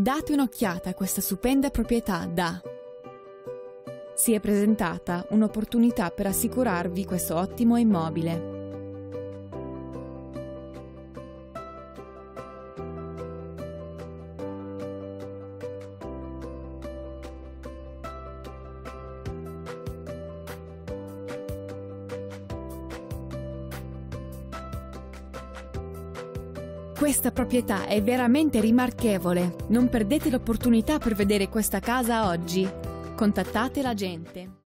Date un'occhiata a questa stupenda proprietà da... Si è presentata un'opportunità per assicurarvi questo ottimo immobile. Questa proprietà è veramente rimarchevole. Non perdete l'opportunità per vedere questa casa oggi. Contattate l'agente.